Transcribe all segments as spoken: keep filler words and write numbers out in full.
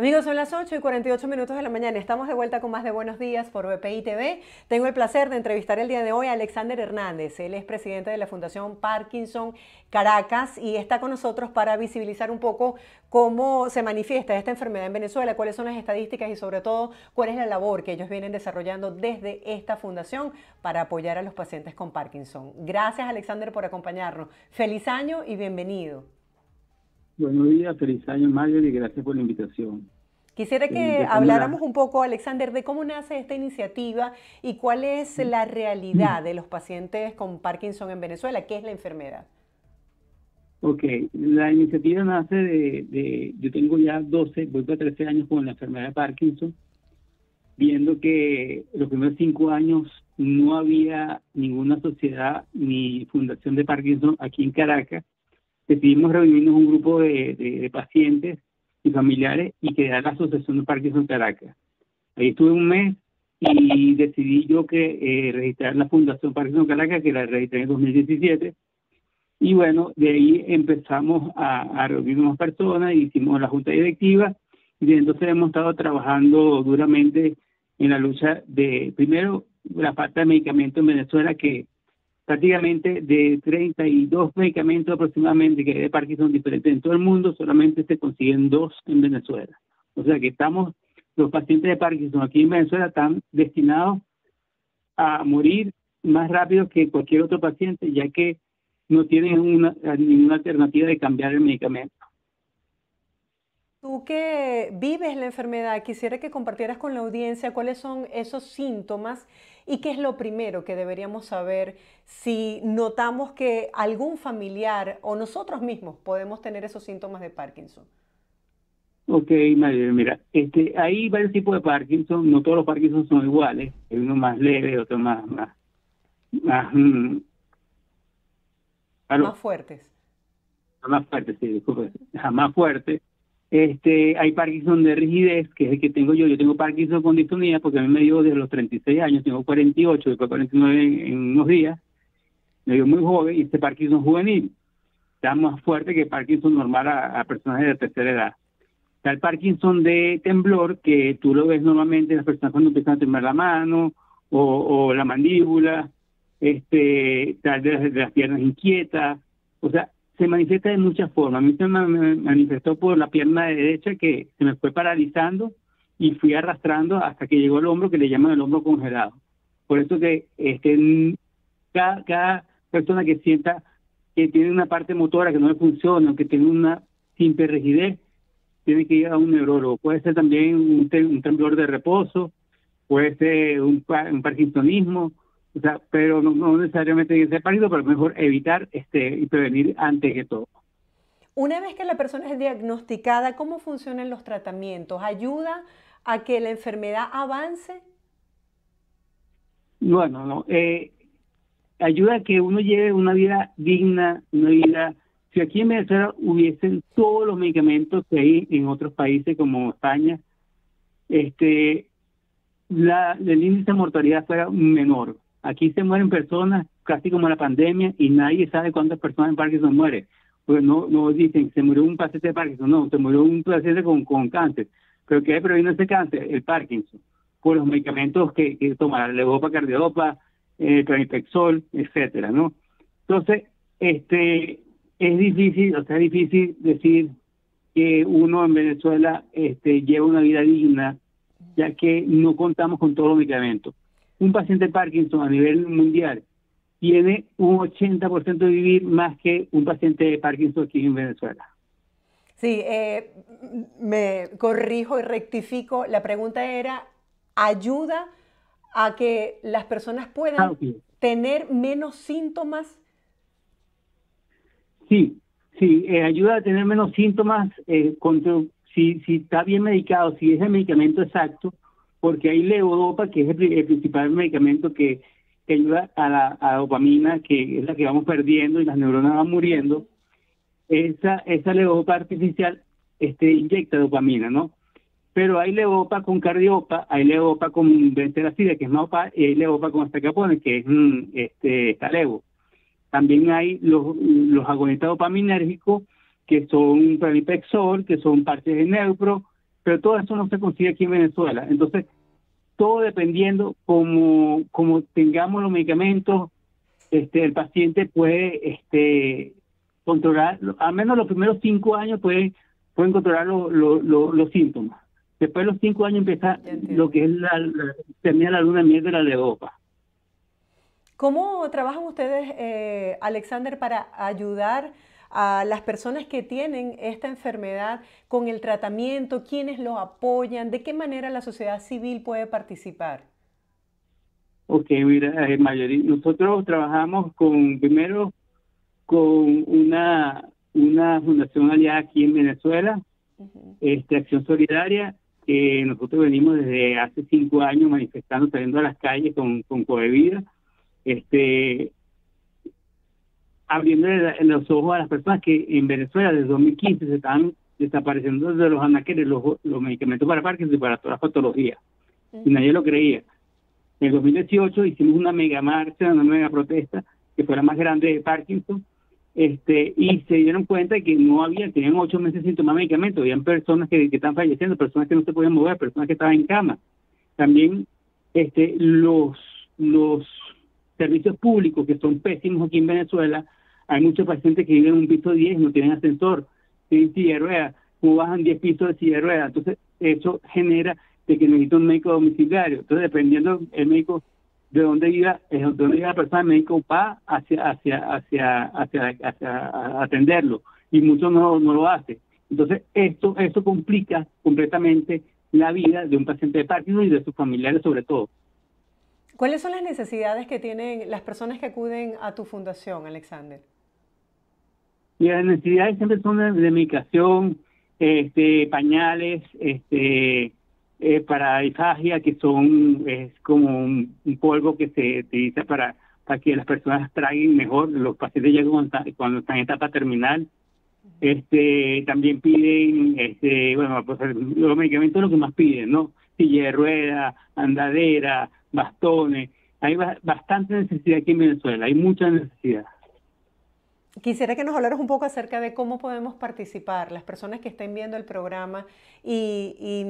Amigos, son las ocho y cuarenta y ocho minutos de la mañana. Estamos de vuelta con más de Buenos Días por V P I T V. Tengo el placer de entrevistar el día de hoy a Alexander Hernández. Él es presidente de la Fundación Parkinson Caracas y está con nosotros para visibilizar un poco cómo se manifiesta esta enfermedad en Venezuela, cuáles son las estadísticas y sobre todo cuál es la labor que ellos vienen desarrollando desde esta fundación para apoyar a los pacientes con Parkinson. Gracias, Alexander, por acompañarnos. Feliz año y bienvenido. Buenos días, feliz año, Marjorie, y gracias por la invitación. Quisiera que habláramos un poco, Alexander, de cómo nace esta iniciativa y cuál es la realidad de los pacientes con Parkinson en Venezuela, qué es la enfermedad. Ok, la iniciativa nace de, de yo tengo ya doce, voy para trece años con la enfermedad de Parkinson, viendo que los primeros cinco años no había ninguna sociedad ni fundación de Parkinson aquí en Caracas. Decidimos reunirnos un grupo de, de, de pacientes y familiares y crear la Asociación de Parkinson Caracas. Ahí estuve un mes y decidí yo que eh, registrar la Fundación Parkinson Caracas, que la registré en dos mil diecisiete. Y bueno, de ahí empezamos a, a reunir más personas, hicimos la junta directiva y desde entonces hemos estado trabajando duramente en la lucha de, primero, la falta de medicamentos en Venezuela, que prácticamente de treinta y dos medicamentos aproximadamente que hay de Parkinson diferentes en todo el mundo, solamente se consiguen dos en Venezuela. O sea que estamos, los pacientes de Parkinson aquí en Venezuela están destinados a morir más rápido que cualquier otro paciente, ya que no tienen una, ninguna alternativa de cambiar el medicamento. Tú que vives la enfermedad, quisiera que compartieras con la audiencia cuáles son esos síntomas y qué es lo primero que deberíamos saber si notamos que algún familiar o nosotros mismos podemos tener esos síntomas de Parkinson. Ok, María, mira, este, hay varios tipos de Parkinson, no todos los Parkinson son iguales, hay uno más leve, otro más, más, más, mmm. más fuertes. Más fuertes, sí, disculpe, más fuertes. Este, hay Parkinson de rigidez, que es el que tengo yo. Yo tengo Parkinson con distonía porque a mí me dio desde los treinta y seis años, tengo cuarenta y ocho, después cuarenta y nueve en, en unos días. Me dio muy joven y este Parkinson juvenil está más fuerte que Parkinson normal a, a personas de la tercera edad. Está el Parkinson de temblor, que tú lo ves normalmente en las personas cuando empiezan a temblar la mano o, o la mandíbula, este, tal de las, de las piernas inquietas, o sea, se manifiesta de muchas formas. A mí se me manifestó por la pierna derecha que se me fue paralizando y fui arrastrando hasta que llegó el hombro, que le llaman el hombro congelado. Por eso que este, cada, cada persona que sienta que tiene una parte motora que no le funciona, que tiene una simple rigidez, tiene que ir a un neurólogo. Puede ser también un, un temblor de reposo, puede ser un, un parkinsonismo. O sea, pero no, no necesariamente tiene que ser pálido, pero mejor evitar este, y prevenir antes que todo. Una vez que la persona es diagnosticada, ¿cómo funcionan los tratamientos? ¿Ayuda a que la enfermedad avance? Bueno, no. Eh, ayuda a que uno lleve una vida digna, una vida... Si aquí en Venezuela hubiesen todos los medicamentos que hay en otros países como España, este, la, el índice de mortalidad fuera menor. Aquí se mueren personas casi como la pandemia y nadie sabe cuántas personas en Parkinson mueren. Porque no, no dicen se murió un paciente de Parkinson, no, se murió un paciente con, con cáncer. Pero ¿qué previene ese cáncer? El Parkinson. Por los medicamentos que, que toma, la levodopa, cardiopa, eh, pramipexol, etcétera, ¿no? Entonces, este, es difícil, o sea, es difícil decir que uno en Venezuela este, lleva una vida digna, ya que no contamos con todos los medicamentos. Un paciente de Parkinson a nivel mundial tiene un ochenta por ciento de vivir más que un paciente de Parkinson aquí en Venezuela. Sí, eh, me corrijo y rectifico. La pregunta era, ¿ayuda a que las personas puedan ah, okay. tener menos síntomas? Sí, sí, eh, ayuda a tener menos síntomas eh, contra, si, si está bien medicado, si es el medicamento exacto, porque hay levodopa, que es el, el principal medicamento que, que ayuda a la, a la dopamina, que es la que vamos perdiendo y las neuronas van muriendo. Esa, esa levodopa artificial este, inyecta dopamina, ¿no? Pero hay levodopa con cardiopa, hay levodopa con venteracida, que es Maopar, y hay levodopa con capone, que es mm, este, Stalevo. También hay los, los agonistas dopaminérgicos, que son pramipexol, que son parches de neupro, pero todo eso no se consigue aquí en Venezuela. Entonces, todo dependiendo como, como tengamos los medicamentos, este, el paciente puede este, controlar, al menos los primeros cinco años puede, pueden controlar lo, lo, lo, los síntomas. Después de los cinco años empieza lo que es la, la, termina la luna de miel de la levodopa. ¿Cómo trabajan ustedes, eh, Alexander, para ayudar a las personas que tienen esta enfermedad con el tratamiento? ¿Quiénes los apoyan? ¿De qué manera la sociedad civil puede participar? Ok, mira, eh, Mayori, nosotros trabajamos con, primero, con una, una fundación aliada aquí en Venezuela, uh-huh. este, Acción Solidaria, que nosotros venimos desde hace cinco años manifestando, saliendo a las calles con, con Coevida, este... abriendo los ojos a las personas que en Venezuela desde dos mil quince se están desapareciendo de los anaqueles los, los medicamentos para Parkinson y para todas las patologías. Sí. Y nadie lo creía. En el dos mil dieciocho hicimos una mega marcha, una mega protesta, que fue la más grande de Parkinson, este, y se dieron cuenta de que no había, tenían ocho meses sin tomar medicamentos, habían personas que, que están falleciendo, personas que no se podían mover, personas que estaban en cama. También este, los, los servicios públicos, que son pésimos aquí en Venezuela. Hay muchos pacientes que viven en un piso diez, no tienen ascensor, tienen silla de ruedas, como bajan diez pisos de silla de ruedas. Entonces, eso genera de que necesita un médico domiciliario. Entonces, dependiendo el médico de dónde viva, de dónde viva la persona, el médico va hacia hacia hacia hacia, hacia atenderlo, y muchos no, no lo hacen. Entonces, esto esto complica completamente la vida de un paciente de Parkinson y de sus familiares sobre todo. ¿Cuáles son las necesidades que tienen las personas que acuden a tu fundación, Alexander? Y las necesidades siempre son de, de medicación, este, pañales, este, eh, para disfagia, que son es como un, un polvo que se utiliza para, para que las personas traguen mejor. Los pacientes llegan cuando, cuando están en etapa terminal. Este, también piden, este, bueno, pues los medicamentos es lo que más piden, ¿no? Silla de ruedas, andadera, bastones. Hay ba bastante necesidad aquí en Venezuela, hay mucha necesidad. Quisiera que nos hablaras un poco acerca de cómo podemos participar, las personas que estén viendo el programa y, y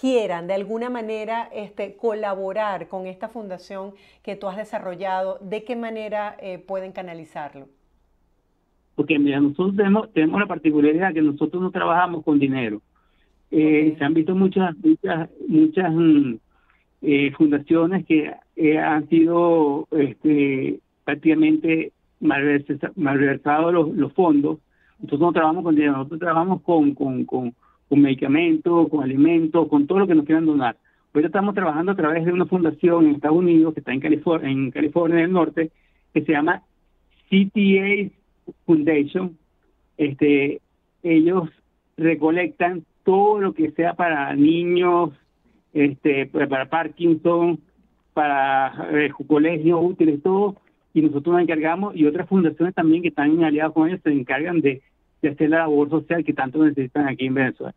quieran de alguna manera este, colaborar con esta fundación que tú has desarrollado, ¿de qué manera eh, pueden canalizarlo? Porque mira, nosotros tenemos, tenemos la particularidad que nosotros no trabajamos con dinero. Eh, okay. Se han visto muchas, muchas, muchas mm, eh, fundaciones que eh, han sido este, prácticamente malversados los, los fondos. Nosotros no trabajamos con dinero, nosotros trabajamos con, con, con, con medicamentos, con alimentos, con todo lo que nos quieran donar. Ahorita estamos trabajando a través de una fundación en Estados Unidos que está en California, en California del Norte, que se llama C T A Foundation. Este, ellos recolectan todo lo que sea para niños, este, para Parkinson, para eh, colegios útiles, todo, y nosotros nos encargamos, y otras fundaciones también que están aliadas con ellos se encargan de, de hacer la labor social que tanto necesitan aquí en Venezuela.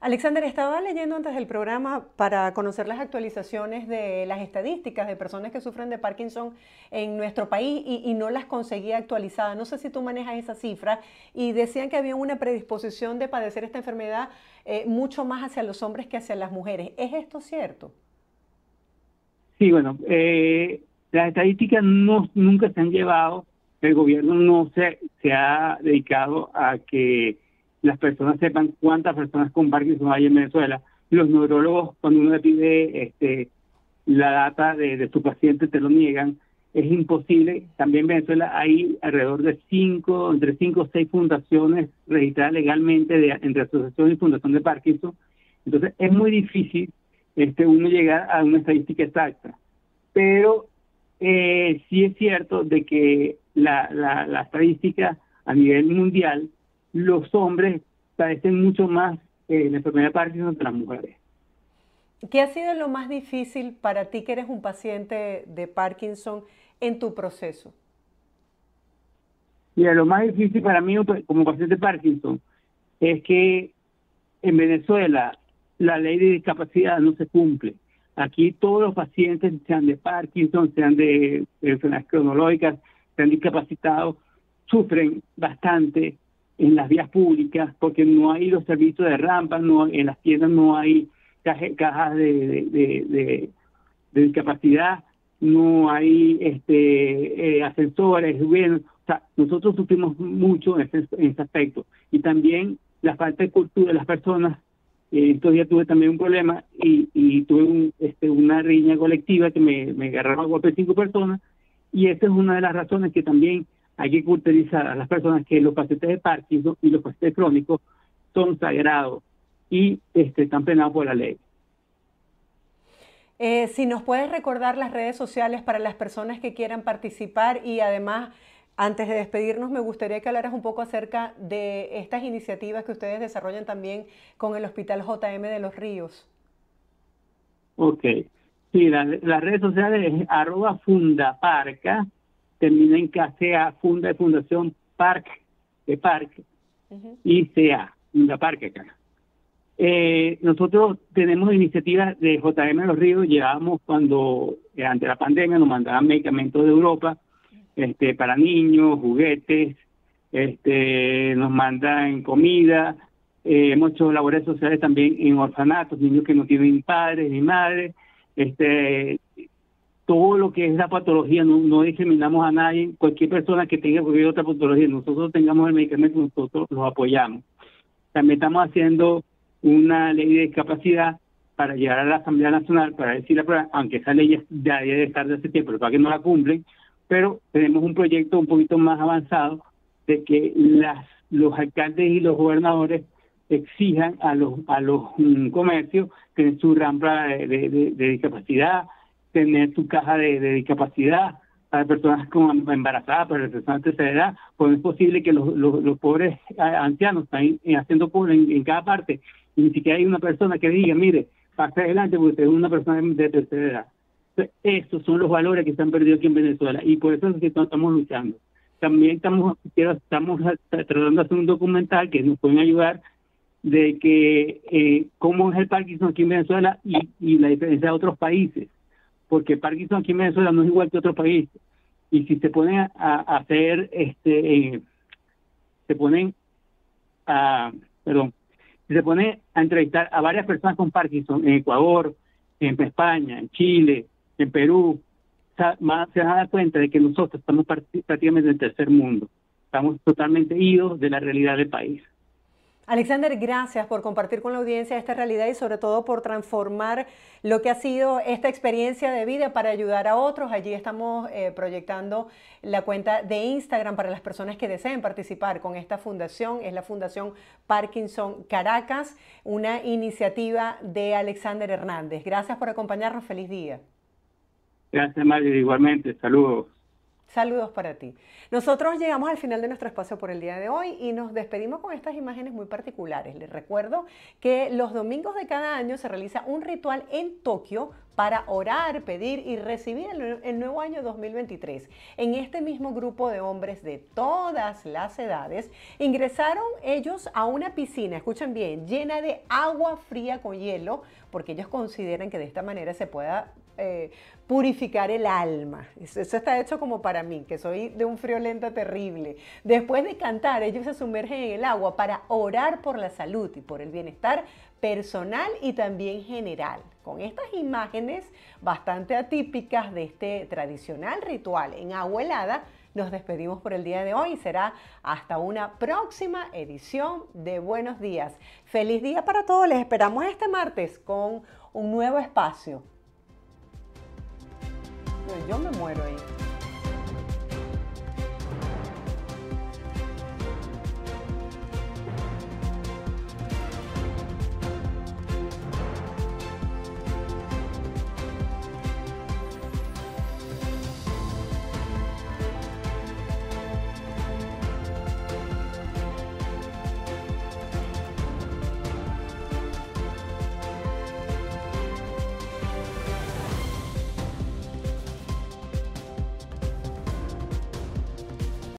Alexander, estaba leyendo antes del programa para conocer las actualizaciones de las estadísticas de personas que sufren de Parkinson en nuestro país y, y no las conseguía actualizadas. No sé si tú manejas esa cifra, y decían que había una predisposición de padecer esta enfermedad eh, mucho más hacia los hombres que hacia las mujeres. ¿Es esto cierto? Sí, bueno, eh, las estadísticas no, nunca se han llevado. El gobierno no se, se ha dedicado a que las personas sepan cuántas personas con Parkinson hay en Venezuela. Los neurólogos, cuando uno le pide este, la data de, de su paciente, te lo niegan. Es imposible. También en Venezuela hay alrededor de cinco, entre cinco o seis fundaciones registradas legalmente de, entre asociación y fundación de Parkinson. Entonces, es muy difícil este, uno llegar a una estadística exacta. Pero eh, sí es cierto de que la, la, la estadística a nivel mundial, los hombres padecen mucho más eh, la enfermedad de Parkinson que las mujeres. ¿Qué ha sido lo más difícil para ti, que eres un paciente de Parkinson, en tu proceso? Mira, lo más difícil para mí como paciente de Parkinson es que en Venezuela la ley de discapacidad no se cumple. Aquí todos los pacientes, sean de Parkinson, sean de enfermedades cronológicas, sean discapacitados, sufren bastante en las vías públicas, porque no hay los servicios de rampas, no, en las tiendas no hay caje, cajas de, de, de, de, de discapacidad, no hay este eh, ascensores. Bueno, o sea, nosotros sufrimos mucho en este, en este aspecto. Y también la falta de cultura de las personas. Eh, estos días tuve también un problema y, y tuve un, este, una riña colectiva que me, me agarraron a golpe cinco personas, y esa es una de las razones que también hay que culturizar a las personas, que los pacientes de Parkinson y los pacientes crónicos son sagrados y este, están penados por la ley. Eh, si nos puedes recordar las redes sociales para las personas que quieran participar, y además, antes de despedirnos, me gustaría que hablaras un poco acerca de estas iniciativas que ustedes desarrollan también con el Hospital J M de los Ríos. Ok. Sí, la, las redes sociales es arroba fundaparca, termina en C A, funda de Fundación Parc, de Parque, uh-huh. y C A, Fundaparca acá. Eh, nosotros tenemos iniciativas de J M de los Ríos. Llevábamos, cuando, eh, ante la pandemia, nos mandaban medicamentos de Europa, este, para niños, juguetes, este, nos mandan comida, eh, hemos hecho labores sociales también en orfanatos, niños que no tienen padres ni madres, este, todo lo que es la patología, no, no discriminamos a nadie, cualquier persona que tenga cualquier otra patología, nosotros tengamos el medicamento, nosotros los apoyamos. También estamos haciendo una ley de discapacidad para llegar a la Asamblea Nacional, para decir la prueba, aunque esa ley ya debe estar de hace tiempo, pero para que no la cumplen. Pero tenemos un proyecto un poquito más avanzado de que las, los alcaldes y los gobernadores exijan a los a los um, comercios tener su rampa de, de, de, de discapacidad, tener su caja de, de discapacidad para personas como embarazadas, para personas de tercera edad, pues es posible que los, los, los pobres ancianos están haciendo cola en, en cada parte, y ni siquiera hay una persona que diga, mire, pase adelante porque usted es una persona de tercera edad. Estos son los valores que se han perdido aquí en Venezuela, y por eso es que estamos luchando. También estamos estamos tratando de hacer un documental que nos pueden ayudar de que eh, cómo es el Parkinson aquí en Venezuela y, y la diferencia de otros países, porque Parkinson aquí en Venezuela no es igual que otros países. Y si se ponen a, a hacer este eh, se ponen a perdón se ponen a entrevistar a varias personas con Parkinson en Ecuador, en España, en Chile, en Perú, se van a dar cuenta de que nosotros estamos prácticamente en el tercer mundo. Estamos totalmente idos de la realidad del país. Alexander, gracias por compartir con la audiencia esta realidad y sobre todo por transformar lo que ha sido esta experiencia de vida para ayudar a otros. Allí estamos eh, proyectando la cuenta de Instagram para las personas que deseen participar con esta fundación. Es la Fundación Parkinson Caracas, una iniciativa de Alexander Hernández. Gracias por acompañarnos. Feliz día. Gracias, Mario. Igualmente. Saludos. Saludos para ti. Nosotros llegamos al final de nuestro espacio por el día de hoy y nos despedimos con estas imágenes muy particulares. Les recuerdo que los domingos de cada año se realiza un ritual en Tokio para orar, pedir y recibir el, el nuevo año dos mil veintitrés. En este mismo grupo de hombres de todas las edades, ingresaron ellos a una piscina, escuchen bien, llena de agua fría con hielo, porque ellos consideran que de esta manera se pueda eh, purificar el alma. Eso, eso está hecho como para mí, que soy de un friolento terrible. Después de cantar, ellos se sumergen en el agua para orar por la salud y por el bienestar personal y también general. Con estas imágenes bastante atípicas de este tradicional ritual en agua helada, nos despedimos por el día de hoy. Será hasta una próxima edición de Buenos Días. Feliz día para todos. Les esperamos este martes con un nuevo espacio. Yo me muero ahí.